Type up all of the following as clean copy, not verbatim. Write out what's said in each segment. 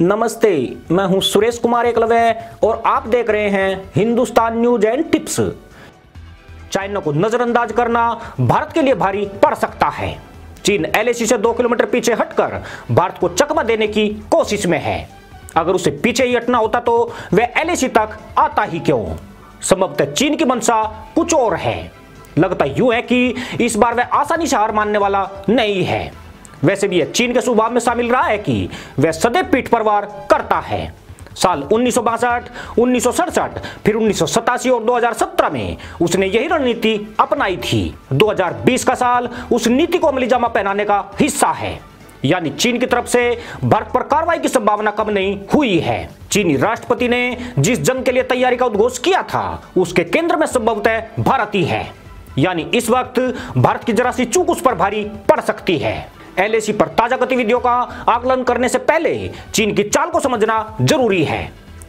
नमस्ते, मैं हूं सुरेश कुमार एकलवे और आप देख रहे हैं Hindustan news and tips. China को नजरअंदाज करना भारत के लिए भारी पड़ सकता है। चीन एलएसी से 2 किलोमीटर पीछे हटकर भारत को चकमा देने की कोशिश में है। अगर उसे पीछे ही हटना होता तो वह एलएसी तक आता ही क्यों। संभवतः चीन की मंशा कुछ और है। लगता यूं है कि इस बार वह आसानी से हार मानने वाला नहीं है। वैसे भी यह चीन के स्वभाव में शामिल रहा है कि वह सदैव पीठ पर वार करता है। साल 1962, 1967, फिर 1987 और 2017 में उसने यही रणनीति अपनाई थी। 2020 का साल उस नीति को अमली जामा पहनाने का हिस्सा है। यानी चीन की तरफ से भारत पर कार्रवाई की संभावना कम नहीं हुई है। चीनी राष्ट्रपति ने जिस जंग के लिए तैयारी का उद्घोष किया था उसके केंद्र में संभवतः भारत ही है। यानी इस वक्त भारत की जरा सी चूक उस पर भारी पड़ सकती है। एलएसी पर ताजा गतिविधियों का आकलन करने से पहले चीन की चाल को समझना जरूरी है।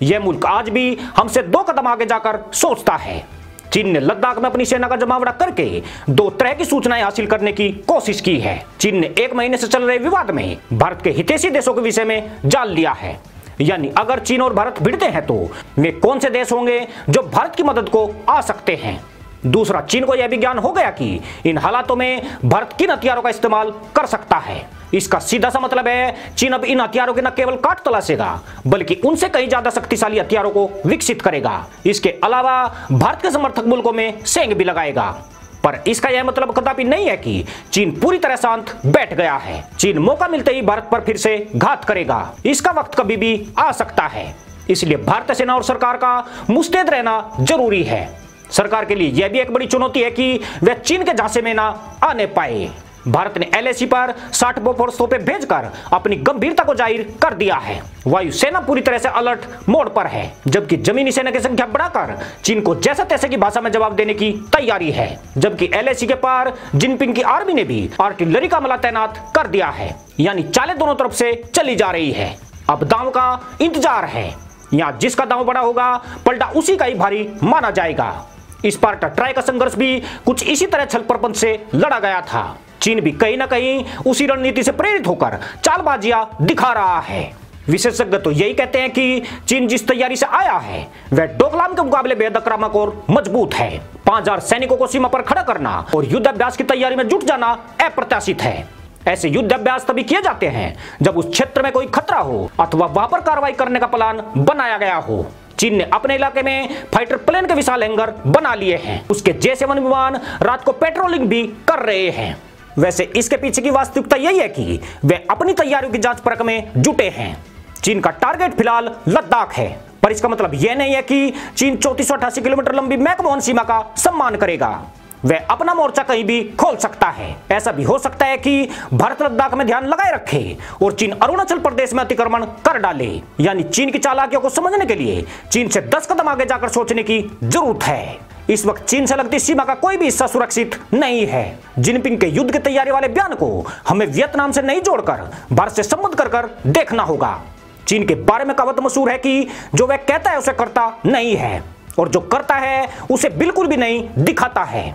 यह मुल्क आज भी हमसे 2 कदम आगे जाकर सोचता है। चीन ने लद्दाख में अपनी सेना का जमावड़ा करके 2 तरह की सूचनाएं हासिल करने की कोशिश की है। चीन ने 1 महीने से चल रहे विवाद में भारत के हितैषी देशों के विषय में जान लिया है। यानी अगर चीन और भारत भिड़ते हैं तो वे कौन से देश होंगे जो भारत की मदद को आ सकते हैं। दूसरा, चीन को यह भी ज्ञान हो गया कि इन हालातों में भारत किन हथियारों का इस्तेमाल कर सकता है। इसका सीधा सा मतलब है चीन अब इन हथियारों के न केवल काट तलाशेगा बल्कि उनसे कहीं ज्यादा शक्तिशाली हथियारों को विकसित करेगा। इसके अलावा भारत के समर्थक मुल्कों में सेंग भी लगाएगा। पर इसका यह मतलब कदापि नहीं है कि चीन पूरी तरह शांत बैठ गया है। चीन मौका मिलते ही भारत पर फिर से घात करेगा। इसका वक्त कभी भी आ सकता है। इसलिए भारतीय सेना और सरकार का मुस्तैद रहना जरूरी है। सरकार के लिए यह भी एक बड़ी चुनौती है कि वह चीन के झांसे में ना आने पाए। भारत ने एलएसी पर 60 बोफोर्स तोपे भेजकर अपनी गंभीरता को जाहिर कर दिया है। वायुसेना पूरी तरह से अलर्ट मोड पर है, जबकि जमीनी सेना की संख्या बढ़ाकर चीन को जैसा तैसे की भाषा में जवाब देने की तैयारी है। जबकि एलएसी के पार जिनपिंग की आर्मी ने भी आर्टिलरी का हमला तैनात कर दिया है। यानी चालें दोनों तरफ से चली जा रही है। अब दांव का इंतजार है। यहाँ जिसका दांव बड़ा होगा पलटा उसी का ही भारी माना जाएगा। इस बार ट्राई का संघर्ष भी कुछ इसी तरह छल प्रपंच से लड़ा गया था। चीन भी कहीं ना कहीं उसी रणनीति से प्रेरित होकर चालबाजियां दिखा रहा है। विशेषज्ञ तो यही कहते हैं कि चीन जिस तैयारी से आया है वह डोकलाम के मुकाबले बेहद आक्रामक और मजबूत है। 5000 सैनिकों को सीमा पर खड़ा करना और युद्धाभ्यास की तैयारी में जुट जाना अप्रत्याशित है। ऐसे युद्धाभ्यास तभी किए जाते हैं जब उस क्षेत्र में कोई खतरा हो अथवा वहां पर कार्रवाई करने का प्लान बनाया गया हो। चीन ने अपने इलाके में फाइटर प्लेन के विशाल हैंगर बना लिए हैं। उसके J-7 विमान रात को पेट्रोलिंग भी कर रहे हैं। वैसे इसके पीछे की वास्तविकता यही है कि वे अपनी तैयारियों की जांच परख में जुटे हैं। चीन का टारगेट फिलहाल लद्दाख है, पर इसका मतलब यह नहीं है कि चीन 3488 किलोमीटर लंबी मैकमोहन सीमा का सम्मान करेगा। वह अपना मोर्चा कहीं भी खोल सकता है। ऐसा भी हो सकता है कि भारत लद्दाख में ध्यान लगाए रखे और चीन अरुणाचल प्रदेश में अतिक्रमण कर डाले। यानी चीन की चालाकियों को समझने के लिए चीन से 10 कदम आगे जाकर सोचने की जरूरत है। इस वक्त चीन से लगती सीमा का कोई भी हिस्सा सुरक्षित नहीं है। जिनपिंग के युद्ध की तैयारी वाले बयान को हमें वियतनाम से नहीं जोड़कर भारत से संबद्ध कर देखना होगा। चीन के बारे में कहावत मशहूर है कि जो वह कहता है उसे करता नहीं है और जो करता है उसे बिल्कुल भी नहीं दिखाता है।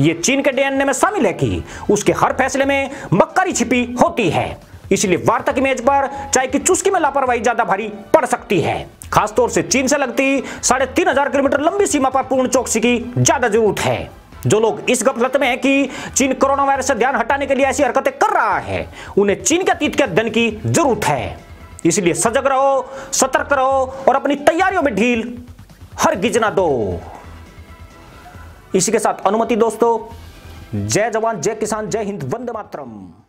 ये चीन के डीएनए में शामिल है कि उसके हर फैसले में मक्कारी छिपी होती है। इसलिए वार्ता की मेज पर चाय की चुस्की में लापरवाही ज्यादा भारी पड़ सकती है। खासतौर से चीन से लगती 3500 किलोमीटर लंबी सीमा पर पूर्ण चौकसी की ज्यादा जरूरत है। जो लोग इस गफलत में है कि चीन कोरोना वायरस से ध्यान हटाने के लिए ऐसी हरकतें कर रहा है उन्हें चीन के अतीत के अध्ययन की जरूरत है। इसलिए सजग रहो, सतर्क रहो और अपनी तैयारियों में ढील हरगिज ना दो। इसी के साथ अनुमति दोस्तों। जय जवान जय किसान जय हिंद, वंदे मातरम।